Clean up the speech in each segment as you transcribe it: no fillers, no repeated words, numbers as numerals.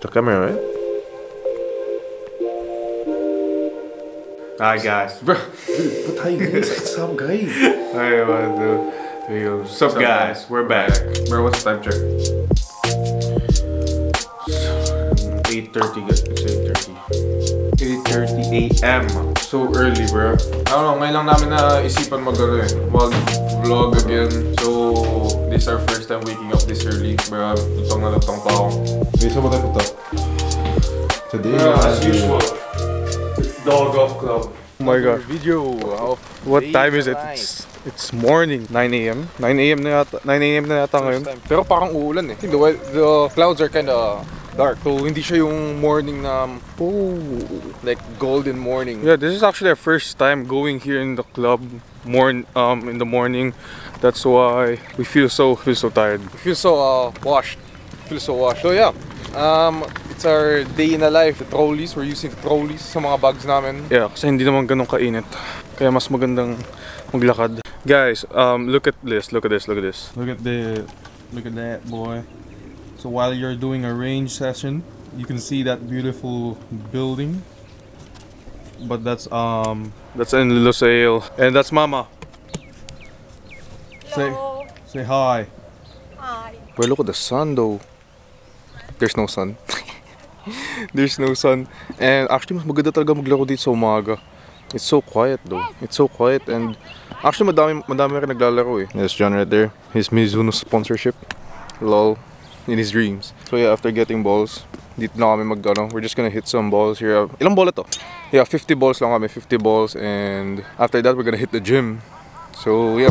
Sto camera, eh? Alright, guys. Bro, dude, put time in. Sound great. Alright, man, dude. Here you go. What's up, guys? We're back. Bro, what's the time check? 8:30, guys. It's 8:30. 8:30 a.m. So early, bro. I don't know. Ngayon lang namin naisipan mag-gano'n. Vlog again. So, this is our first time waking up this early. Bro, lutong na lutong pa ako. Wait, so what I put up? Today, as usual. Dog Golf Club. Oh my god. Video of what time is it? It's morning. 9 a.m. 9 a.m. na yata. 9 a.m. na yata ngayon. Pero parang uulan eh. The clouds are kinda dark. So hindi siya yung morning na like golden morning. Yeah, this is actually our first time going here in the club in the morning. That's why we feel so tired. We feel so washed. Feel so washed. So yeah. It's our day in the life. The trolleys, we're using the trolleys sa mga bags namin. Yeah, kasi hindi naman ganun kainit. Kaya mas magandang maglakad. Guys, look at this, look at this, look at this. Look at the, look at that, boy. So while you're doing a range session, you can see that beautiful building. But that's in Lusail. And that's Mama. Hello. Say hi. Hi. Boy, look at the sun though. There's no sun. There's no sun. And actually, mas maganda talaga maglaro dito sa umaga. It's so quiet though. It's so quiet and actually, madami rin naglalaro eh. There's John right there. His Mizuno sponsorship. Lol. In his dreams. So yeah, after getting balls, dito na kami magano. We're just gonna hit some balls here. Ilang bola to? Yeah, 50 balls lang kami. 50 balls and after that, we're gonna hit the gym. So yeah.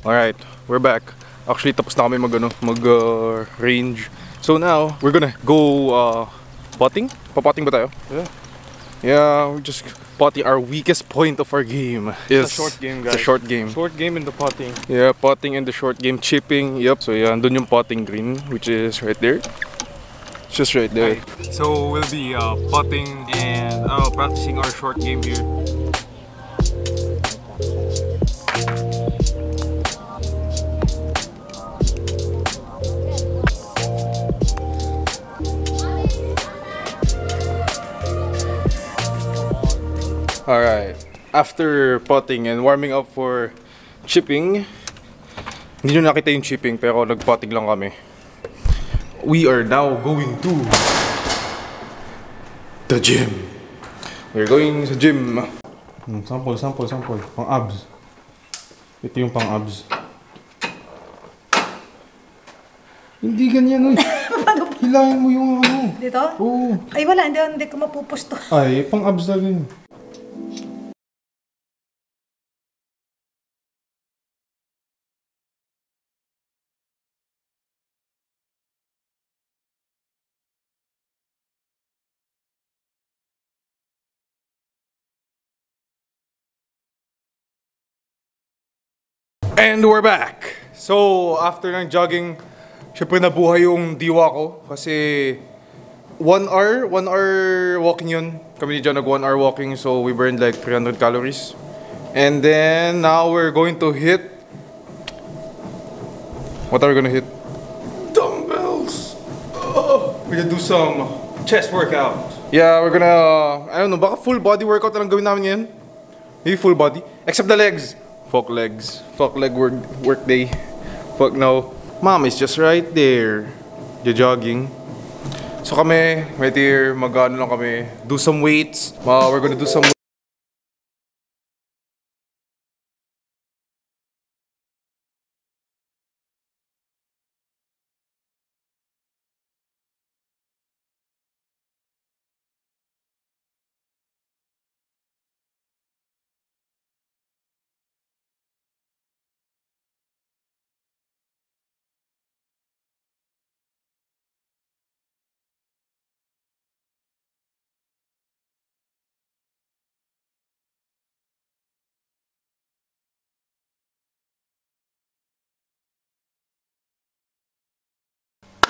Alright, we're back. Actually, tapos na kami mag-range. So now, we're gonna go potting? Papotting ba tayo? Yeah. Yeah, we just potty. Our weakest point of our game is... It's a short game, guys. It's a short game. Short game in the potting. Yeah, potting in the short game. Chipping, yep. So yeah, andun yung potting green, which is right there. It's just right there. Right. So we'll be potting and practicing our short game here. Alright, after potting and warming up for chipping, hindi nyo nakita yung chipping pero nagpotting lang kami. We are now going to the gym. We're going sa gym. Sample. Pang abs. Ito yung pang abs. Hindi ganyan. Hilahin mo yung ano. Dito? Oo. Ay wala, hindi ko mapupusto. Ay, pang abs na rin. And we're back! So, after ng jogging, syempre nabuhay yung diwa ko. Kasi, 1 hour walking yun. Kami ni John nag 1 hour walking, so we burned like 300 calories. And then, now we're going to hit... What are we gonna hit? Dumbbells! We're gonna do some chest workout. Yeah, we're gonna... I don't know, baka full body workout na lang gawin namin yan. Maybe full body. Except the legs! Fuck legs. Fuck leg work day. Fuck no. Mom is just right there. You're jogging. So kami, right here, mag-ano lang kami. Do some weights. We're gonna do some weights.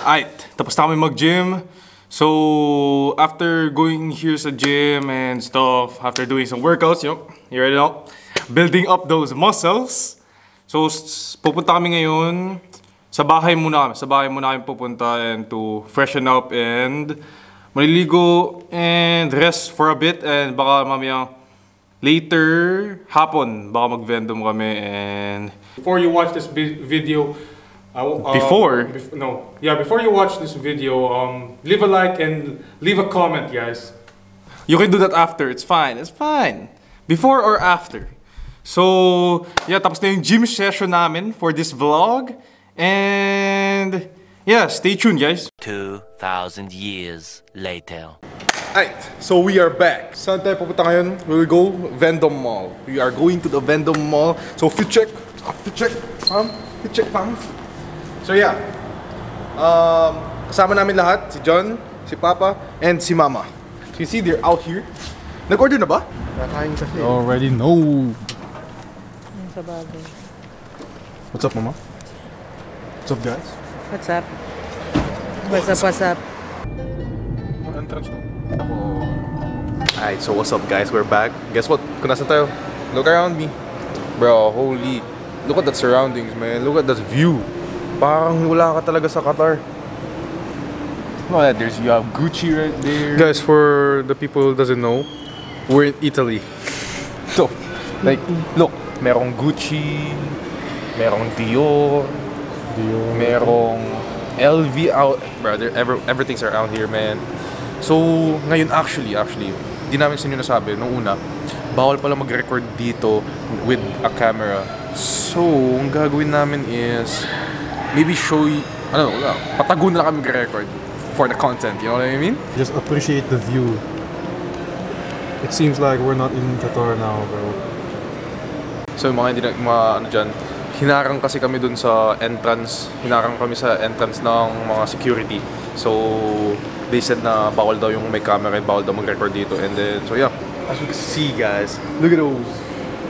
Alright, tapos na kami mag-gym. So, after going here sa gym and stuff, after doing some workouts, you know, you ready now? building up those muscles. So, pupunta kami ngayon. Sa bahay muna kami. Sa bahay muna kami pupunta and to freshen up and maliligo and rest for a bit. And baka mamaya later hapon, baka mag-Vendôme kami. And before you watch this video, before you watch this video, leave a like and leave a comment, guys. You can do that after. It's fine. It's fine. Before or after. So, yeah, tapos na yung gym session namin for this vlog. And yeah, stay tuned, guys. 2,000 years later. Alright, so we are back. Saan tayo pupunta ngayon? We'll go Vendôme Mall. We are going to the Vendôme Mall. So fit check, fam. So yeah, kasama namin lahat, si John, si Papa, and si Mama. So you see, they're out here. Nag-order na ba? Nakain kasi. Already know. What's up, Mama? What's up, guys? What's up? What's up? What entrance to? Alright, so what's up, guys? We're back. Guess what? Kunasan tayo? Look around me. Bro, holy. Look at that surroundings, man. Look at that view. Parang wala ka talaga sa Qatar. Look at that. There's, you have Gucci right there. Guys, for the people who doesn't know, we're in Italy. So, like, look. Merong Gucci. Merong Dior. Merong LV out, brother. Everything's around here, man. So, ngayon actually, di namin sa inyo nasabi nung una, bawal pala mag-record dito with a camera. So, ang gagawin namin is maybe show you, patago na lang kami mag-record for the content, you know what I mean? Just appreciate the view. It seems like we're not in Qatar now, bro. So, hinarang kasi kami dun sa entrance. Hinarang kami sa entrance ng mga security. So, they said na bawal daw yung may camera and bawal daw mag-record dito. And then, so yeah. As you can see, guys, look at those.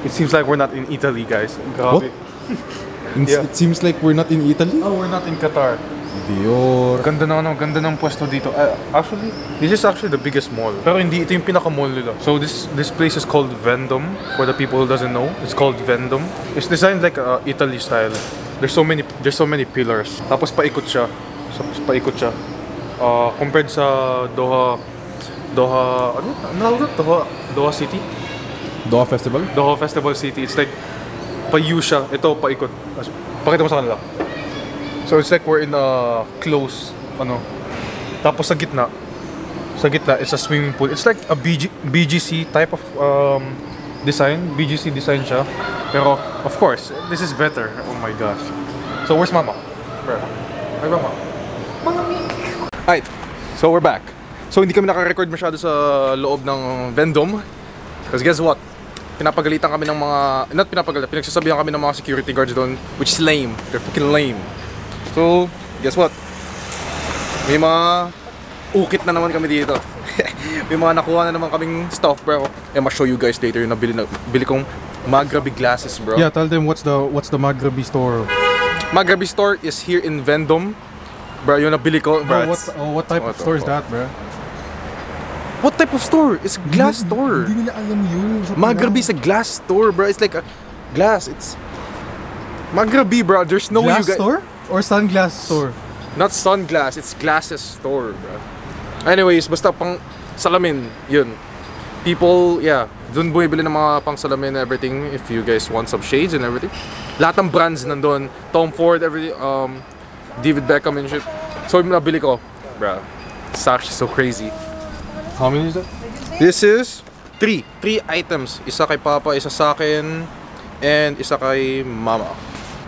It seems like we're not in Italy, guys. Grabe. What? Yeah. It seems like we're not in Italy? Oh, we're not in Qatar. Dior. Ganda ng pwesto dito. Actually, this is actually the biggest mall. Pero hindi, ito yung pinaka-mall nila. So this place is called Vendôme. For the people who doesn't know, it's called Vendôme. It's designed like Italy style. There's so many pillars. Tapos paikot siya. Compared sa Doha, Doha City? Doha Festival? Doha Festival City. It's like payu siya. Ito paikot. Pakita mo sa kanila. So it's like we're in a close, tapos sa gitna, it's a swimming pool. It's like a BGC type of design, BGC design siya. Pero, of course, this is better. Oh my gosh. So where's Mama? Where? Hi, Mama. Alright, so we're back. So hindi kami nakarecord masyado sa loob ng Vendôme. Because guess what? Pinapagalitan kami ng mga, pinagsasabihan kami ng mga security guards doon, which is lame. They're fucking lame. So, guess what? May mga ukit na naman kami dito. May mga nakuha na naman kaming stuff, bro. And I'll show you guys later yung nabili kong Magrabi glasses, bro. Yeah, tell them what's the Magrabi store. Magrabi store is here in Vendôme. Bro, yung nabili ko, bro. What type of store is that, bro? What type of store? It's a glass store. Hindi nila alam yun. Magrabi is a glass store, bro. It's like a glass. It's Magrabi, bro. There's no glass store? Or sunglass store? Not sunglass, it's glasses store, bro. Anyways, basta pang salamin, yun. People, yeah, dun bumibili ng mga pang salamin and everything. If you guys want some shades and everything. Lahat ng brands nandun. Tom Ford, everything, David Beckham and shit. So, yung nabili ko, bro. It's actually so crazy. How many is that? This is three. Three items. Isa kay Papa, isa sa akin, and isa kay Mama.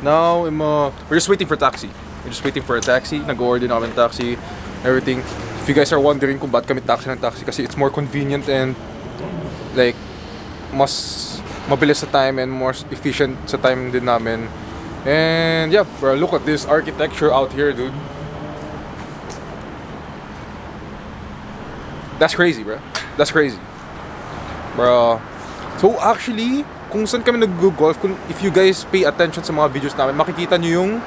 Now, we're just waiting for a taxi. Nag-order na kami ng taxi, everything. If you guys are wondering kung ba't kami taxi, kasi it's more convenient and like, mas mabilis sa time and more efficient sa time din namin. And yeah, bro, look at this architecture out here, dude. That's crazy, bro. That's crazy. Bro. So actually, kung saan kami nag-golf, if you guys pay attention sa mga videos namin, makikita nyo yung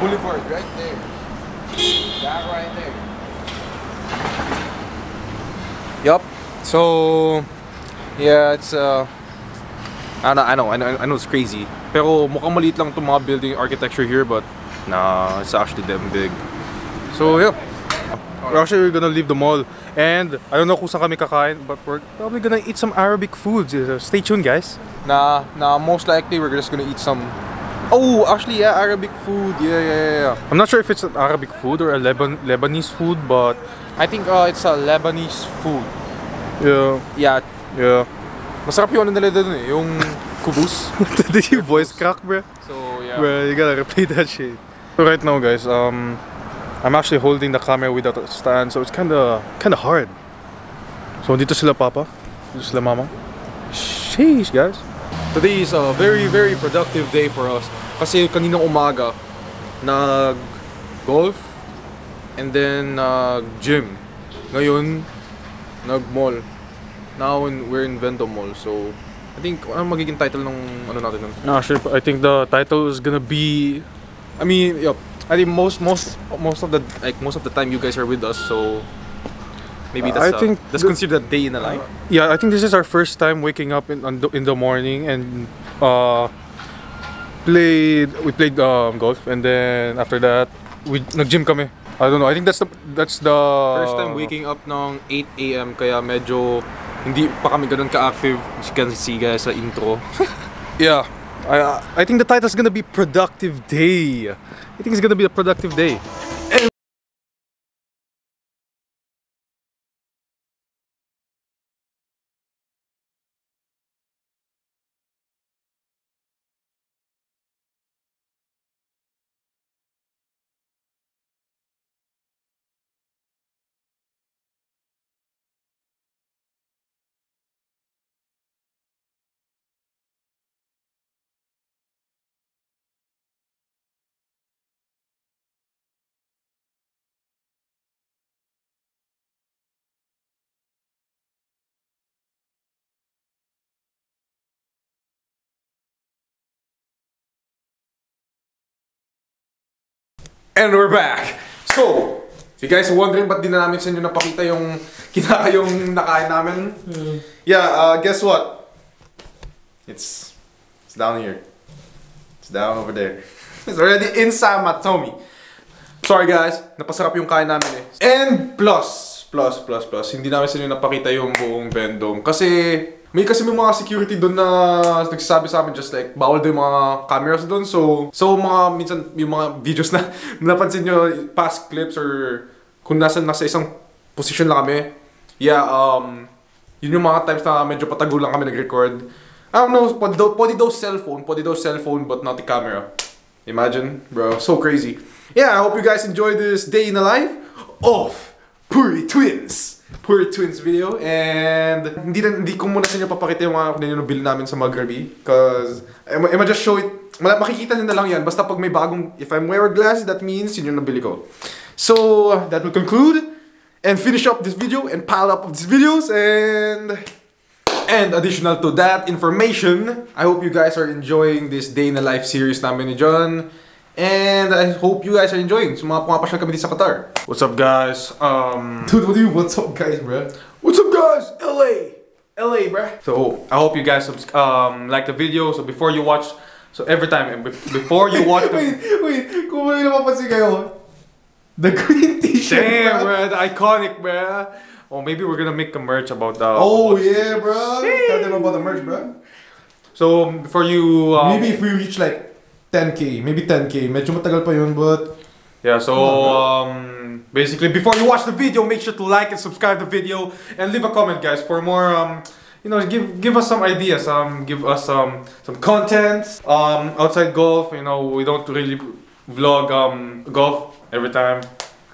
boulevard right there. That right there. Yup. So, yeah, it's I know it's crazy. Pero mukhang maliit lang itong mga building architecture here, but nah, it's actually damn big. So yeah, we're actually gonna leave the mall, and I don't know kung saan kami kakain, but we're probably gonna eat some Arabic foods. Stay tuned, guys. Nah, most likely we're just gonna eat some. Oh, actually, yeah, Arabic food. Yeah. I'm not sure if it's an Arabic food or a Lebanese food, but I think it's a Lebanese food. Yeah. Masarap yung ano nila dun eh, yung kubus. Did you voice crack, bro? So yeah. Bro, you gotta replay that shit. So right now, guys, I'm actually holding the camera without a stand, so it's kinda hard. So dito sila papa, dito sila mama. Sheesh, guys. Today is a very, very productive day for us. Kasi kaninang umaga, nag-golf and then nag-gym. Ngayon, nag-mall. Now we're in Vendôme Mall, so I think ano magiging title ng ano natin? Nah, sure. I think the title is gonna be. I mean, yeah. I think most of the time you guys are with us, so. Maybe that's considered a day in the life. Yeah, I think this is our first time waking up in the morning, and we played golf, and then after that we nag-gym kami. I don't know. I think that's the first time waking up ng 8 AM, kaya medyo hindi pa kami ganun ka-active, as you can see guys sa intro. Yeah. I think the title's gonna be productive day. I think it's gonna be a productive day. And we're back! So, if you guys are wondering ba't di na namin sa inyo napakita yung nakain namin, yeah, guess what? It's down here. It's down over there. It's already inside my tummy. Sorry guys, napasarap yung kain namin eh. And plus, hindi namin sa inyo napakita yung buong Vendôme. Kasi may mga security doon na nagsasabi sa amin just like bawal daw yung mga cameras doon, so mga minsan yung mga videos na napansin nyo past clips or kung nasa isang position lang kami, yeah, yun yung mga times na medyo patago lang kami nag-record. I don't know, pwede daw cellphone but not the camera. Imagine, bro, so crazy. Yeah, I hope you guys enjoy this day in the life of Puri Twins! Puri Twins video, and hindi ko muna sa inyo papakita yung mga binili namin sa Magrabi, cause I'ma just show it. Makikita nyo na lang yan basta pag may bagong, if I'm wearing glasses, that means yun yung nabili ko. So that will conclude and finish up this video and pile up of these videos, and additional to that information, I hope you guys are enjoying this day in the life series namin ni John. And I hope you guys are enjoying. So mga pumapasyal kami dito sa Qatar. What's up guys? Dude, what do you what's up guys, bro? What's up guys? LA, bro. So, I hope you guys like the video. So before you watch, so every time before you watch the wait, kung ano yung mapapansin kayo. The green t-shirt. Damn, bro, the iconic, bro. Or maybe we're gonna make a merch about that. Oh yeah, bro. Tell them about the merch, bro. So, before you maybe if we reach like 10K, maybe 10K. Medyo matagal pa yun, but yeah. So basically, before you watch the video, make sure to like and subscribe the video, and leave a comment, guys, for more. You know, give us some ideas. Give us some content. Outside golf, you know, we don't really vlog golf every time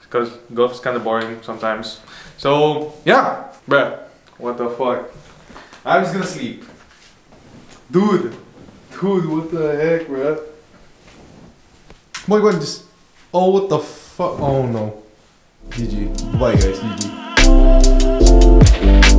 because golf is kind of boring sometimes. So yeah, bruh, what the fuck? I'm just gonna sleep, dude. What the heck, bruh? Oh my god, just. Oh, what the fuck? Oh no. GG. Bye, guys. GG.